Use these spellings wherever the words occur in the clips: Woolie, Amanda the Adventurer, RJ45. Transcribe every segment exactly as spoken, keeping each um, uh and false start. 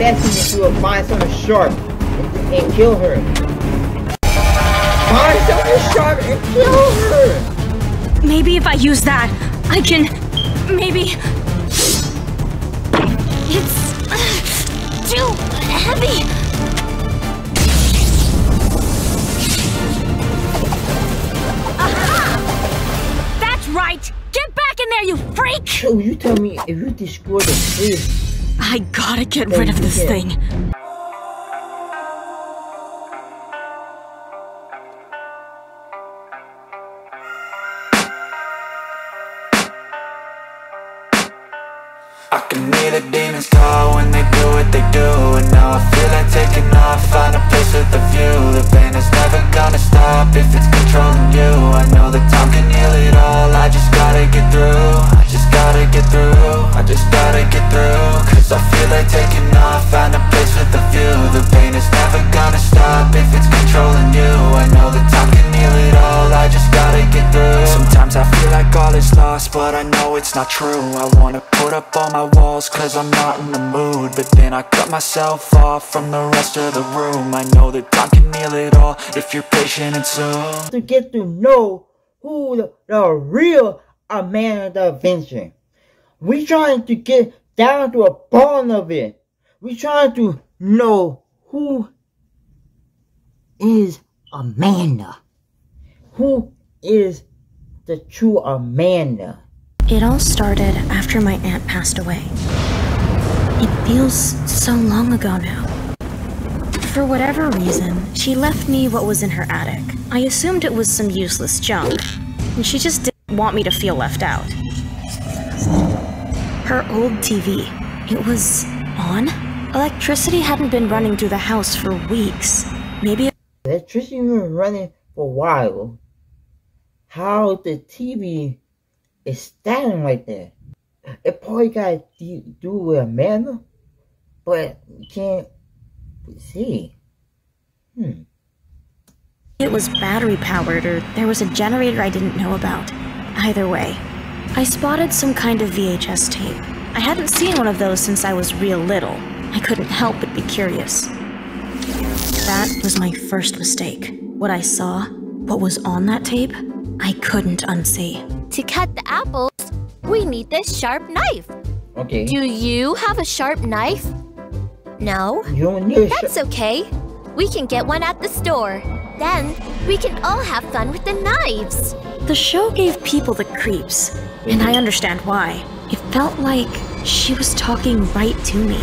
assassin that you will find someone sharp and, and kill her. Find someone sharp and kill her! Maybe if I use that, I can... maybe... It's... Uh, too heavy! Right! Get back in there, you freak! Oh, you tell me if you destroy the fridge. I gotta get rid of this thing. I can hear the demons call when they do what they do, and now I feel like taking off, find a place with a view. The pain is never gonna stop if it's controlling you. I know that time can heal it all, I just gotta get through. I just gotta get through, I just gotta get through. Cause I feel like taking off, find a place with a view. The pain is never gonna stop if it's controlling you. I know that time can heal it all, I just gotta get through. Sometimes I feel like all is lost, but I know it's not true. I wanna put up all my walls cause I'm not in the mood, but then I cut myself off from the rest of the room. I know that time can heal it all if you're patient and soon. To get to know who the, the real Amanda the Adventurer. We trying to get down to a bond of it. We trying to know who is Amanda. Who is the true Amanda? It all started after my aunt passed away. It feels so long ago now. For whatever reason, she left me what was in her attic. I assumed it was some useless junk, and she just didn't want me to feel left out. Her old T V, it was on? Electricity hadn't been running through the house for weeks. Maybe it electricity was running for a while. How the T V is standing right there. It probably got to do with Amanda, but you can't see. Hmm. It was battery powered, or there was a generator I didn't know about. Either way, I spotted some kind of V H S tape. I hadn't seen one of those since I was real little. I couldn't help but be curious. That was my first mistake. What I saw, what was on that tape, I couldn't unsee. To cut the apples, we need this sharp knife. Okay. Do you have a sharp knife? No? You don't need. That's okay. We can get one at the store. Then, we can all have fun with the knives. The show gave people the creeps, and I understand why. It felt like she was talking right to me.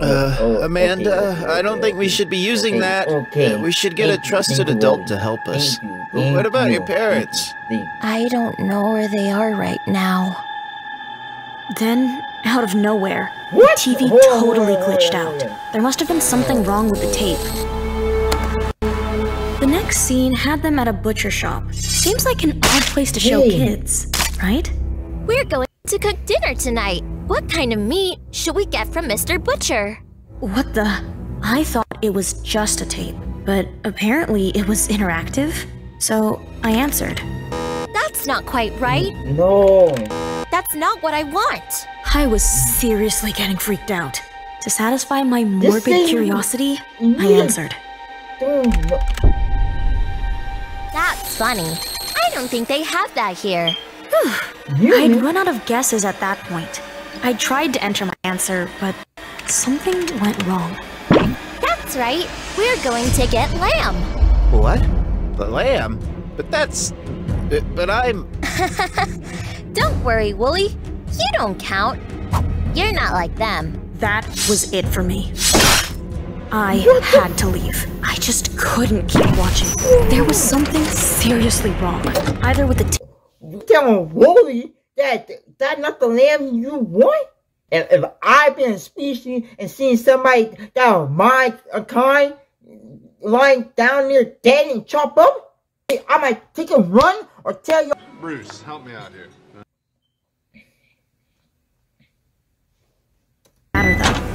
Uh, oh, Amanda, okay, okay, I don't think we should be using okay, that. Okay, uh, we should get a trusted you, adult to help us. Thank you, thank what about you, your parents? You, I don't know where they are right now. Then, out of nowhere, what? The T V oh, totally glitched out. There must have been something wrong with the tape. The next scene had them at a butcher shop. Seems like an odd place to show hey. kids, right? We're going to cook dinner tonight. What kind of meat should we get from Mister Butcher? What the? I thought it was just a tape, but apparently it was interactive, so I answered. That's not quite right. No. That's not what I want. I was seriously getting freaked out. To satisfy my morbid curiosity, I answered. That's funny. I don't think they have that here. I'd run out of guesses at that point. I tried to enter my answer, but something went wrong. That's right. We're going to get lamb. What? The lamb? But that's... But, but I'm... Don't worry, Woolie. You don't count. You're not like them. That was it for me. I had to leave. I just couldn't keep watching. There was something seriously wrong. Either with the... T you telling Woolie that... That's not the lamb you want? If, if I've been a species and seen somebody that was my kind lying down there dead and chopped up, I might take a run or tell you. Bruce, help me out here.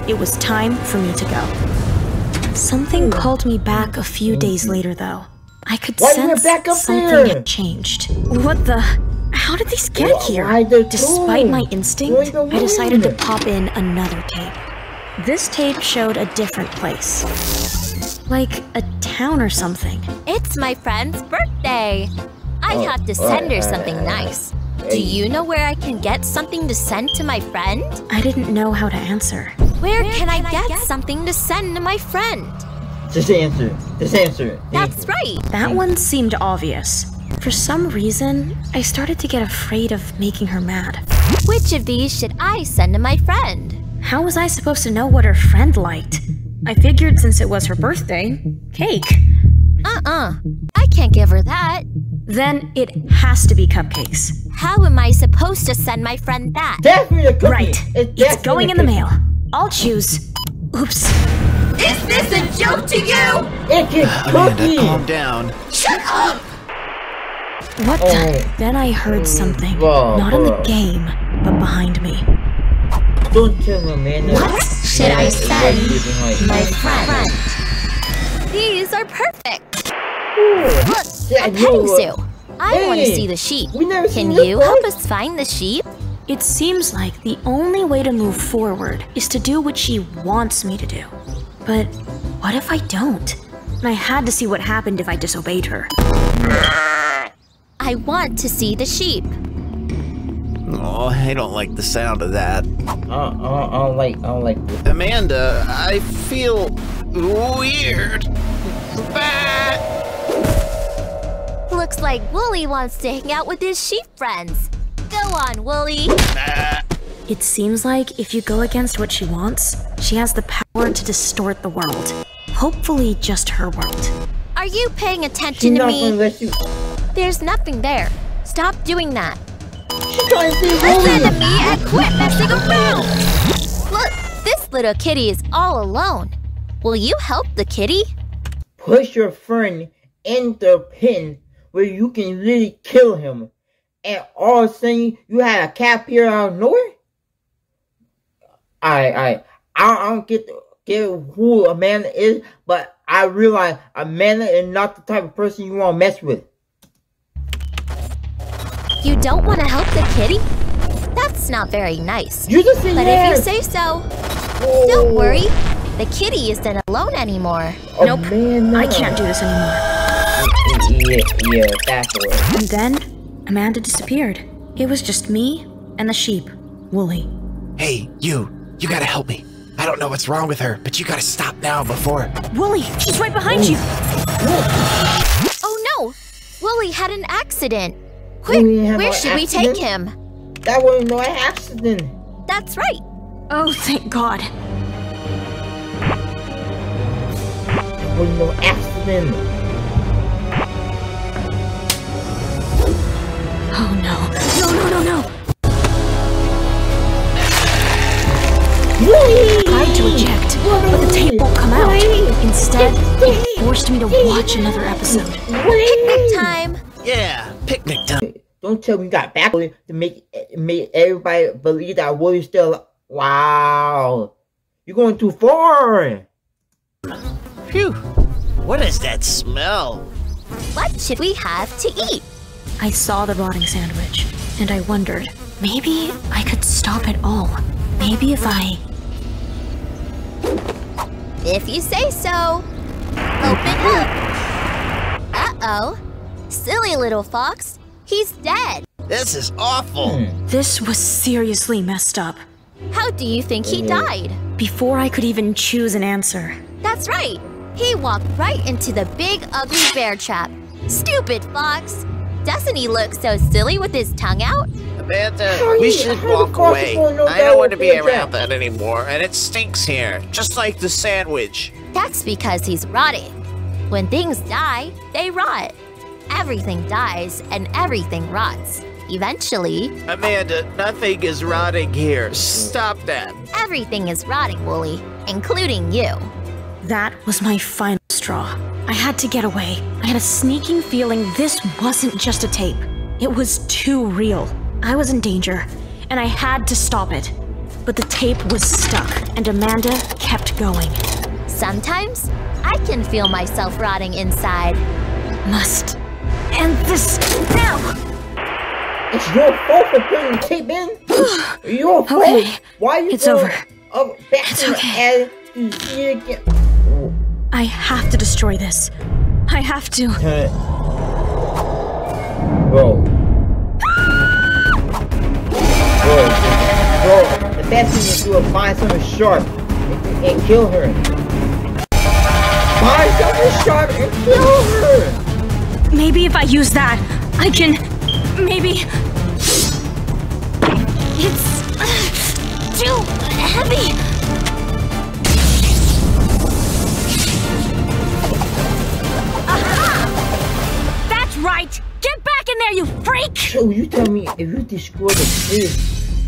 It was time for me to go. Something called me back a few days later, though. I could Why sense back up something there? had changed. What the? How did these get here? Despite my instinct, I decided to pop in another tape. This tape showed a different place. Like a town or something. It's my friend's birthday. I oh, have to send her something nice. Do you know where I can get something to send to my friend? I didn't know how to answer. Where, where can, can I, I get, get something to send to my friend? Just answer. Just answer. That's right. That one seemed obvious. For some reason, I started to get afraid of making her mad. Which of these should I send to my friend? How was I supposed to know what her friend liked? I figured since it was her birthday, cake. Uh-uh. I can't give her that. Then it has to be cupcakes. How am I supposed to send my friend that? Definitely a cookie. Right. It's, it's going in the mail. I'll choose. Oops. Is this a joke to you? It's a cookie. Amanda, calm down. Shut up! What oh. the? Then I heard something. Whoa, Not whoa. in the game, but behind me. Don't tell Amanda. What should I send my friend? These are perfect. Ooh. Look, yeah, a petting zoo. I hey, want to see the sheep. Can you help us find the sheep? It seems like the only way to move forward is to do what she wants me to do. But what if I don't? And I had to see what happened if I disobeyed her. I want to see the sheep. Oh, I don't like the sound of that. Oh, oh, oh, like, oh, like. Amanda, I feel weird. Bah! Looks like Woolie wants to hang out with his sheep friends. Go on, Woolie. Nah. It seems like if you go against what she wants, she has the power to distort the world. Hopefully just her world. Are you paying attention to me? There's nothing there. Stop doing that. Listen to me and quit messing around! Look, this little kitty is all alone. Will you help the kitty? Push your friend in the pen where you can really kill him. And all of a sudden, you had a cat appear out of nowhere? I, I, I don't get, get who Amanda is, but I realize Amanda is not the type of person you want to mess with. You don't want to help the kitty? That's not very nice. You just said But yes. if you say so, oh. don't worry. The kitty isn't alone anymore. Oh, nope, man, I can't do this anymore. Yeah, yeah, that's right. And then, Amanda disappeared. It was just me and the sheep, Woolie. Hey, you. You gotta help me. I don't know what's wrong with her, but you gotta stop now before... Woolie, she's right behind Ooh. you. Ooh. Oh no! Woolie had an accident. Quick, where should we take him? That wasn't no accident. That's right. Oh, thank God. That wasn't no accident. Oh no. No, no, no, no. Whee! I tried to eject, but the tape won't come out. Whee! Instead, it forced me to watch another episode. Picnic time. Yeah. Picnic time. Don't tell me you got back to make make everybody believe that Willie's still. Wow, you're going too far. Phew! What is that smell? What should we have to eat? I saw the rotting sandwich, and I wondered maybe I could stop it all. Maybe if I. If you say so. Open up. Uh oh. Silly little fox. He's dead. This is awful. Hmm. This was seriously messed up. How do you think he died? Before I could even choose an answer. That's right. He walked right into the big ugly bear trap. Stupid fox. Doesn't he look so silly with his tongue out? Amanda, we should walk away. I don't want to be around that anymore, and it stinks here. Just like the sandwich. That's because he's rotting. When things die, they rot. Everything dies and everything rots. Eventually... Amanda, nothing is rotting here. Stop that. Everything is rotting, Woolie, including you. That was my final straw. I had to get away. I had a sneaking feeling this wasn't just a tape. It was too real. I was in danger, and I had to stop it. But the tape was stuck, and Amanda kept going. Sometimes, I can feel myself rotting inside. Must... end this now! It's your fault for putting the tape in. Your fault. Okay. Why are you? It's over. Oh, that's okay. I have to destroy this. I have to. Okay. Whoa. Whoa. Whoa. The best thing is to do is find something sharp and, and kill her. Find something sharp and kill her! Maybe if I use that, I can... Maybe... It's... too heavy! Aha! That's right! Get back in there, you freak! So you tell me if you destroy the thing...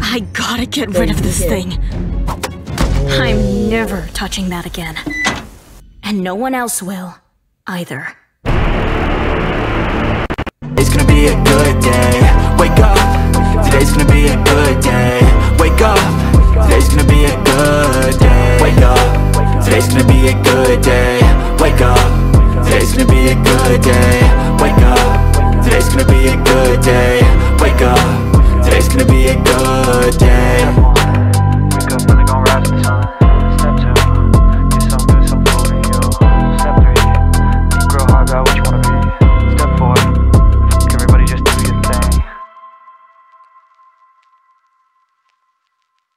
I gotta get rid of this thing. Oh. I'm never touching that again. And no one else will, either. It's gonna be a good day. Wake up! Today's gonna be a good day. Wake up! Today's gonna be a good day. Wake up. Today's gonna be a good day. Wake up. Today's gonna be a good day.